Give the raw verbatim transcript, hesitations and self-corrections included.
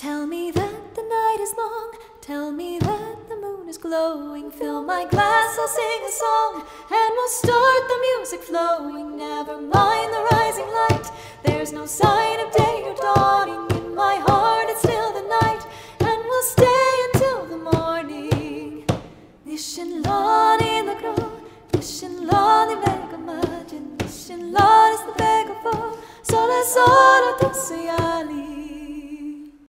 Tell me that the night is long, tell me that the moon is glowing. Fill my glass, I'll sing a song, and we'll start the music flowing. Never mind the rising light, there's no sign of day or dawning. In my heart it's still the night, and we'll stay until the morning. Nil Se'n La, Nil Se'n La, ni meg og magen. Nil Se'n La, ni steg og få. Sola, sola, du så jævlig.